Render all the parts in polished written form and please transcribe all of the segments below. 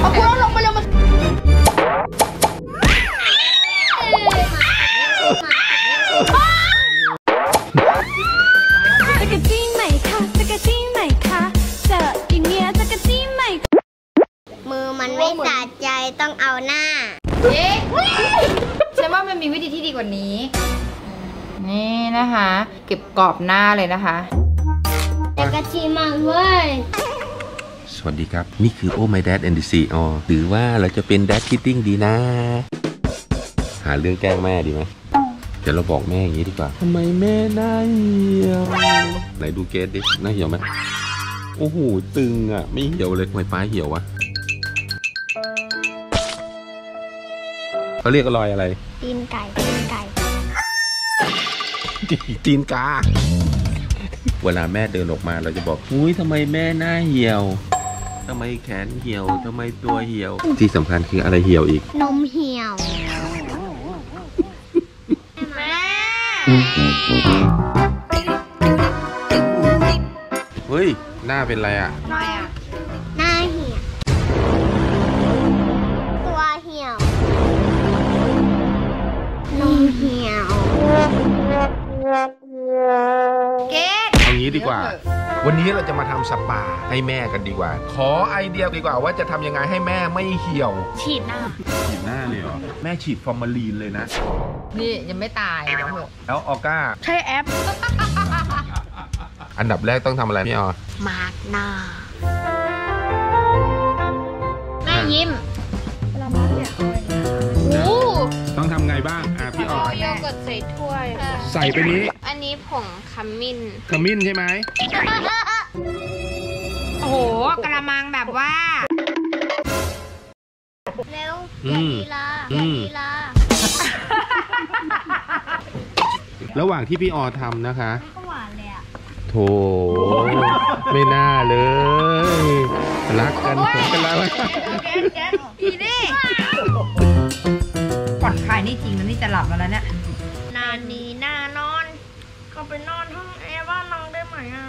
เอากูลงมาเร็วมาจักรจี้ไหมคะจักรจี้ไหมคะเจอกินเนี้ยจักรจี้ไหมมือมันไม่สะใจต้องเอาหน้าเอ๊ะฉันว่ามันมีวิธีที่ดีกว่านี้นี่นะคะเก็บกรอบหน้าเลยนะคะจักรจี้มากเว้ยสวัสดีครับนี่คือ Oh My Dad and the CEO หรือว่าเราจะเป็น Dad Kitting ดีนะหาเรื่องแกล้งแม่ดีไหมเดี๋ยวเราบอกแม่อย่างนี้ดีกว่าทำไมแม่หน้าเหี่ยวไหนดูเกสดิหน้าเหี่ยวไหมโอ้โหตึงอ่ะไม่เหี่ยวเลยทำไมป้าเหี่ยววะเขาเรียกอร่อยอะไรตีนไก่ตีนไก่ตีนกาเวลาแม่เดินออกมาเราจะบอกอุ้ยทำไมแม่หน้าเหี่ยวทำไมแขนเหี่ยวทำไมตัวเหี่ยวที่สำคัญคืออะไรเหี่ยวอีกนมเหี่ยวแม่เฮ้ยหน้าเป็นไรอ่ะหน้าเหี่ยวตัวเหี่ยวนมเหี่ยวเก๊เอางี้ดีกว่าวันนี้เราจะมาทำสปาให้แม่กันดีกว่าขอไอเดียดีกว่าว่าจะทำยังไงให้แม่ไม่เหี่ยวฉีดหน้าเลยเหรอแม่ฉีดฟอร์มาลีนเลยนะนี่ยังไม่ตายแล้วออก้าใช้แอปอันดับแรกต้องทำอะไรพี่ออมาร์กหน้าแม่ยิ้มต้องทำไงบ้างพี่ออโยเกิร์ตใส่ถ้วยใส่ไปนี้อันนี้ผงขมิ้นใช่ไหมโอ้โหกระมังแบบว่าเร็วอย่าลีลาระหว่างที่พี่ออทำนะคะก็หวานเลยอะโถไม่น่าเลยรักกันถึงกันแล้วพี่ดิปลอดภัยนี่จริงนะนี่จะหลับแล้วเนี่ยนานนี้น่านอนก็ไปนอนห้องแอร์ว่าน้องได้ไหมอ่ะ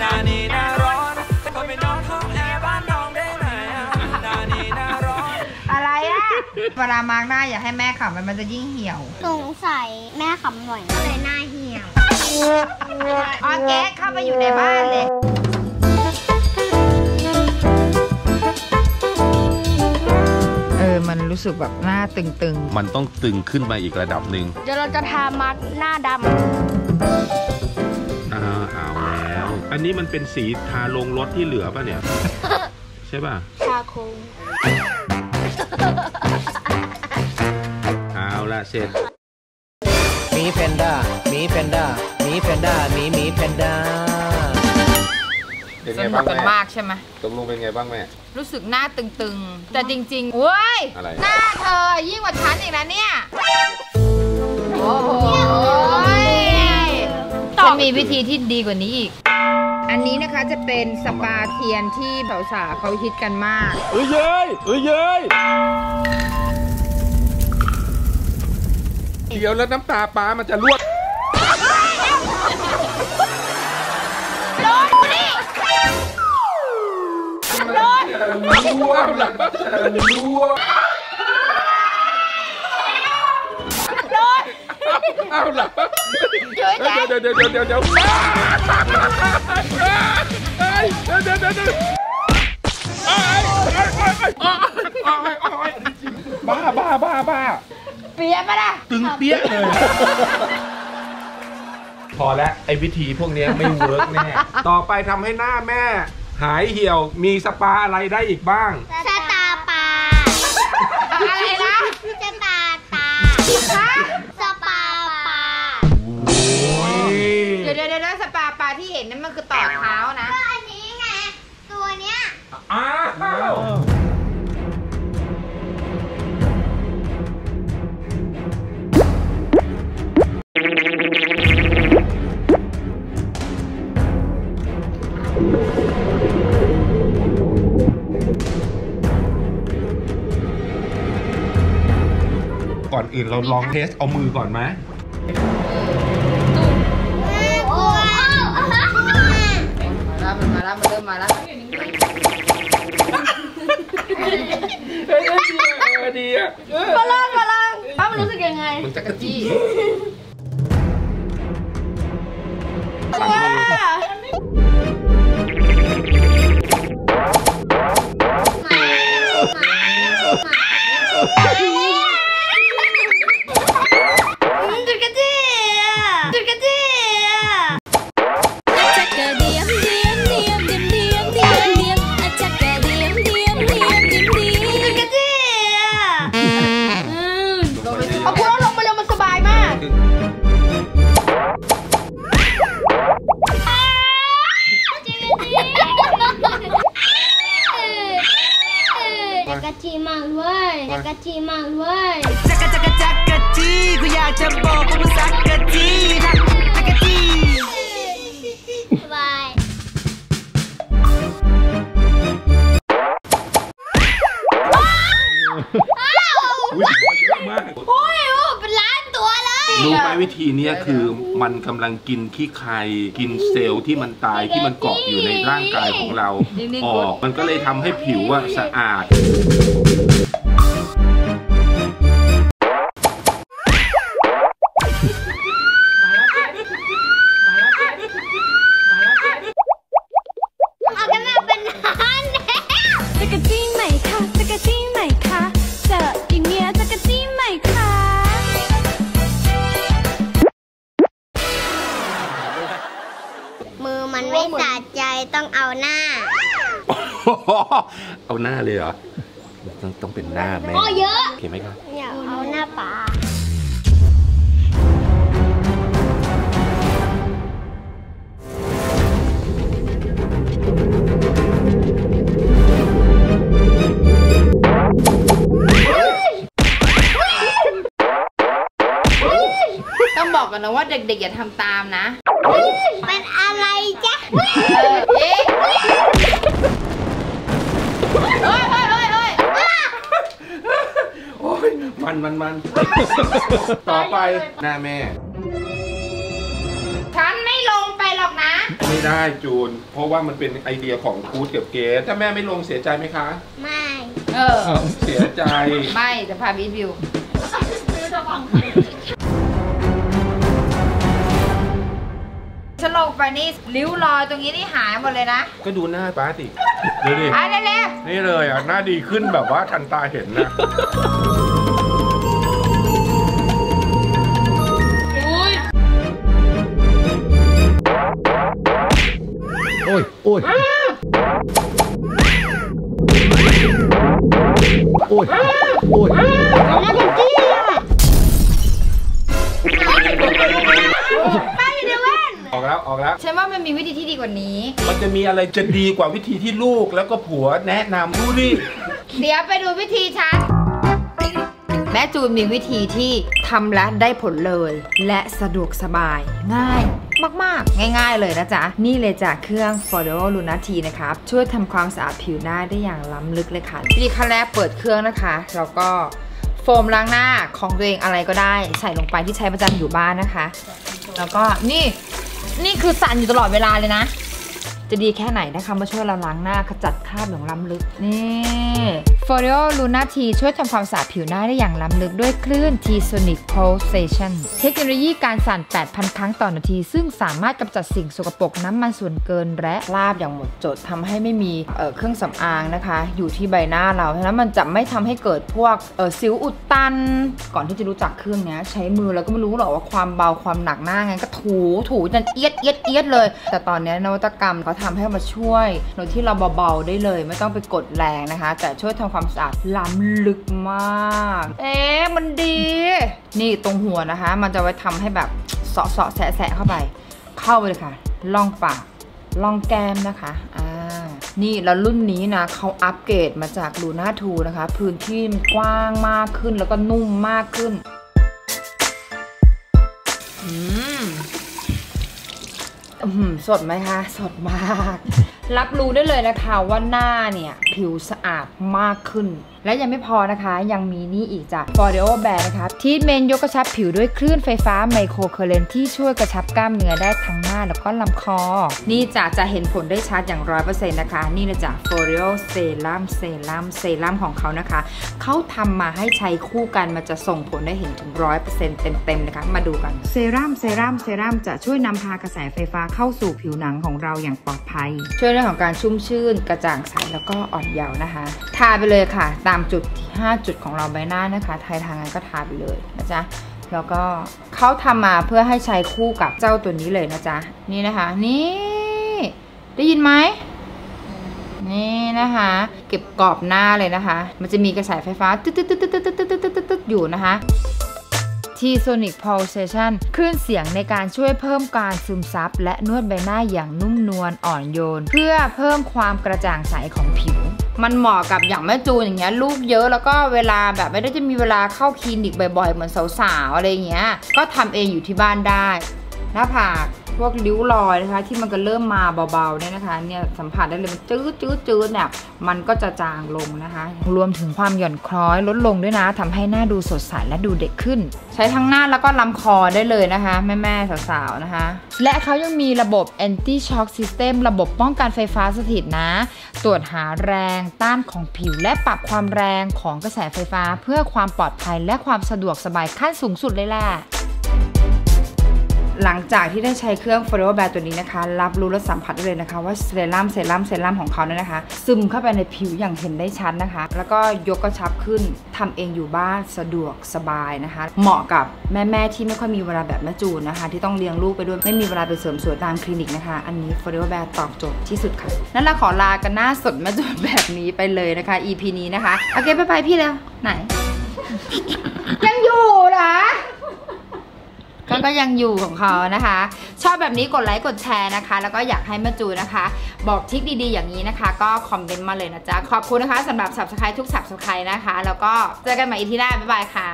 นานนี้น่าร้อนก็ไปนอนห้องแอร์ว่าน้องได้ไหมอ่ะนานนี้น่าร้อนอะไรอ่ะเวลามาร์กหน้าอย่าให้แม่ขำมันจะยิ่งเหี่ยวสงสัยแม่ขำหน่อยก็เลยหน้าเหี่ยวอ๋อแกเข้าไปอยู่ในบ้านเลยมันรู้สึกแบบหน้าตึงๆมันต้องตึงขึ้นมาอีกระดับหนึ่งเดี๋ยวเราจะทามาร์กหน้าดำเอาแล้วอันนี้มันเป็นสีทาลงรถที่เหลือป่ะเนี่ย ใช่ป่ะทาคง เอาละเสร็จมีแพนด้ามีแพนด้าสนุกกันมากใช่ไหมตกลงเป็นไงบ้างแม่รู้สึกหน้าตึงๆแต่จริงๆเว้ยหน้าเธอยิ่งกว่าฉันอีกนะเนี่ยโอ้โหต้องมีวิธีที่ดีกว่านี้อีกอันนี้นะคะจะเป็นสปาเทียนที่สาวๆเขาฮิตกันมากเอ้ยเดี๋ยวแล้วน้ำตาป้ามันจะรั่วล้วหลังบ้านล้วโดนอ้าวหลังบ้านเดี๋ยวบ้าเปียกปะล่ะตึงเปียกเลยพอแล้วไอ้วิธีพวกนี้ไม่เวิร์กแน่ต่อไปทำให้หน้าแม่หายเหี่ยวมีสปาอะไรได้อีกบ้างสตาปาอะไรนะสตาตาสปาปาเดี๋ยวสปาปาที่เห็นนั่นมันคือต่อเท้านะก็อันนี้ไงตัวเนี้ยอ้าวก่อนอื่นเราลองเทสเอามือก่อนไหมมาแล้ว แล้วมันเริ่มมาแล้วดีอ่ะพลังป้ามันรู้สึกยังไงมันจักรจี้จักรจี้มากเว้ยจักรจี้กูอยากจะบอกว่ามึงจักรจี้บายอุ้ยเป็นล้านตัวเลยรู้ไหมวิธีนี้คือมันกำลังกินขี้ไข่กินเซลล์ที่มันตายที่มันเกาะอยู่ในร่างกายของเราออกมันก็เลยทำให้ผิวสะอาดเอาหน้าเลยเหรอต้องเป็นหน้าแม่เยอะเห็นไหมครับอย่าเอาหน้าป๋าต้องบอกกันนะว่าเด็กๆอย่าทำตามนะเป็นอะไรจ๊ะมันต่อไปหน้าแม่ฉันไม่ลงไปหรอกนะไม่ได้จูนเพราะว่ามันเป็นไอเดียของคูดกับเกสถ้าแม่ไม่ลงเสียใจไหมคะไม่เสียใจไม่จะพาบีบิวจะฟังฉันลงไปนี่ริ้วรอยตรงนี้นี่หายหมดเลยนะก็ดูหน้าป้าสิดูดินี่เลยอ่ะหน้าดีขึ้นแบบว่าทันตาเห็นนะโอ้ยมาจักรจี้อ่ะไปเดี๋ยวเว้นออกแล้วฉันว่ามันมีวิธีที่ดีกว่านี้มันจะมีอะไรจะดีกว่าวิธีที่ลูกแล้วก็ผัวแนะนำดูดิเดี๋ยวไปดูวิธีฉันแม่จูนมีวิธีที่ทำแล้วได้ผลเลยและสะดวกสบายง่ายมากๆง่ายๆเลยนะจ๊ะนี่เลยจากเครื่อง Foreo Luna T นะครับช่วยทำความสะอาดผิวหน้าได้อย่างล้ำลึกเลยค่ะวิธีขั้นแรกเปิดเครื่องนะคะแล้วก็โฟมล้างหน้าของตัวเองอะไรก็ได้ใส่ลงไปที่ใช้ประจำอยู่บ้านนะคะแล้วก็นี่คือสั่นอยู่ตลอดเวลาเลยนะจะดีแค่ไหนนะคะมาช่วยเราล้างหน้าขจัดคราบอย่างล้ำลึกนี่ Foreo Luna T ช่วยทำความสะอาดผิวหน้าได้อย่างล้ำลึกด้วยคลื่น T-sonic pulsation เทคโนโลยีการสั่น 8,000 ครั้งต่อนาทีซึ่งสามารถกำจัดสิ่งสกปรกน้ำมันส่วนเกินและลาบอย่างหมดจดทำให้ไม่มีเครื่องสำอางนะคะอยู่ที่ใบหน้าเราฉะนั้นมันจะไม่ทำให้เกิดพวกสิวอุดตันก่อนที่จะรู้จักเครื่องนี้ใช้มือแล้วก็ไม่รู้หรอกว่าความเบาความหนักหน้าไงก็ถูจนเอียดเลยแต่ตอนนี้นวัตกรรมเขาทำให้มาช่วยโดยที่เราเบาๆได้เลยไม่ต้องไปกดแรงนะคะแต่ช่วยทำความสะอาดล้ำลึกมากมันดีนี่ตรงหัวนะคะมันจะไว้ทำให้แบบเสาะแสะเข้าไปเลยค่ะล่องปากล่องแก้มนะคะนี่แล้วรุ่นนี้นะเขาอัปเกรดมาจาก Luna 2นะคะพื้นที่มันกว้างมากขึ้นแล้วก็นุ่มมากขึ้นสดไหมคะสดมากรับรู้ได้เลยนะคะว่าหน้าเนี่ยผิวสะอาดมากขึ้น และยังไม่พอนะคะยังมีนี่อีกจาก Foreo Bear นะคะทีทเมนยกกระชับผิวด้วยคลื่นไฟฟ้าไมโครเคอร์เรนท์ที่ช่วยกระชับกล้ามเนื้อได้ทั้งหน้าแล้วก็ลำคอนี่จะเห็นผลได้ชัดอย่าง 100% นะคะนี่นะจ๊ะ Foreo Serum ของเขานะคะเขาทำมาให้ใช้คู่กันมันจะส่งผลได้เห็นถึง 100% เต็มๆนะคะมาดูกันเซรั่มจะช่วยนำพากระแสไฟฟ้าเข้าสู่ผิวหนังของเราอย่างปลอดภัยช่วยเรื่องของการชุ่มชื่นกระจ่างใสแล้วก็อ่อนเยาว์นะคะทาไปเลยค่ะตามจุดที่5จุดของเราใบหน้านะคะทายทางนั้นก็ทาไปเลยนะจ๊ะแล้วก็เขาทำมาเพื่อให้ใช้คู่กับเจ้าตัวนี้เลยนะจ๊ะนี่นะคะนี่ได้ยินไหมนี่นะคะเก็บกรอบหน้าเลยนะคะมันจะมีกระแสไฟฟ้าตึ๊ดอยู่นะคะ T-sonic pulsation คลื่นเสียงในการช่วยเพิ่มการซึมซับและนวดใบหน้าอย่างนุ่มนวลอ่อนโยนเพื่อเพิ่มความกระจ่างใสของผิวมันเหมาะกับอย่างแม่จูนอย่างเงี้ยลูกเยอะแล้วก็เวลาแบบไม่ได้จะมีเวลาเข้าคลินิกบ่อยๆเหมือนสาวๆอะไรเงี้ยก็ทำเองอยู่ที่บ้านได้หน้าผากพวกริ้วรอยนะคะที่มันก็เริ่มมาเบาๆเนี่ยนะคะเนี่ยสัมผัสได้เลยมันจืดเนี่ยมันก็จะจางลงนะคะรวมถึงความหย่อนคล้อยลดลงด้วยนะทำให้หน้าดูสดใสและดูเด็กขึ้นใช้ทั้งหน้าแล้วก็ลำคอได้เลยนะคะแม่ๆสาวๆนะคะและเขายังมีระบบ anti shock system ระบบป้องกันไฟฟ้าสถิตนะตรวจหาแรงต้านของผิวและปรับความแรงของกระแสไฟฟ้าเพื่อความปลอดภัยและความสะดวกสบายขั้นสูงสุดเลยล่ะหลังจากที่ได้ใช้เครื่อง Foreo Bear ตัวนี้นะคะรับรู้และสัมผัสได้เลยนะคะว่าเซรั่มของเขาเนี่ยนะคะซึมเข้าไปในผิวอย่างเห็นได้ชัดนะคะแล้วก็ยกกระชับขึ้นทำเองอยู่บ้านสะดวกสบายนะคะเหมาะกับแม่ที่ไม่ค่อยมีเวลาแบบแม่จูนนะคะที่ต้องเลี้ยงลูกไปด้วยไม่มีเวลาไปเสริมสวยตามคลินิกนะคะอันนี้ Foreo Bear ตอบโจทย์ที่สุดค่ะนั่นละขอลากันหน้าสดแม่จูนแบบนี้ไปเลยนะคะ EP นี้นะคะโอเคไปพี่แล้วไหน ยังอยู่เหรอก็ยังอยู่ของเขานะคะชอบแบบนี้กดไลค์กดแชร์นะคะแล้วก็อยากให้แม่จูนะคะบอกทริคดีๆอย่างนี้นะคะก็คอมเมนต์มาเลยนะจ๊ะขอบคุณนะคะสำหรับ Subscribe ทุก Subscribe นะคะแล้วก็เจอกันใหม่อีทีหน้าบ๊ายบายค่ะ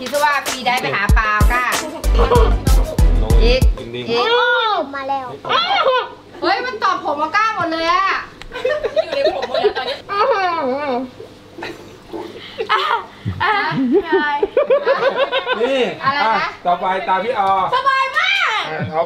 คิดว่าปีได้ไปหาปลาค่ะอีกมาแล้วเฮ้ยมันตอบผมมาก้าหมดเลยอะอยู่ในผมหมดแล้วตอนนี้นี่อะไรนะต่อไปตาพี่ออสบายมาก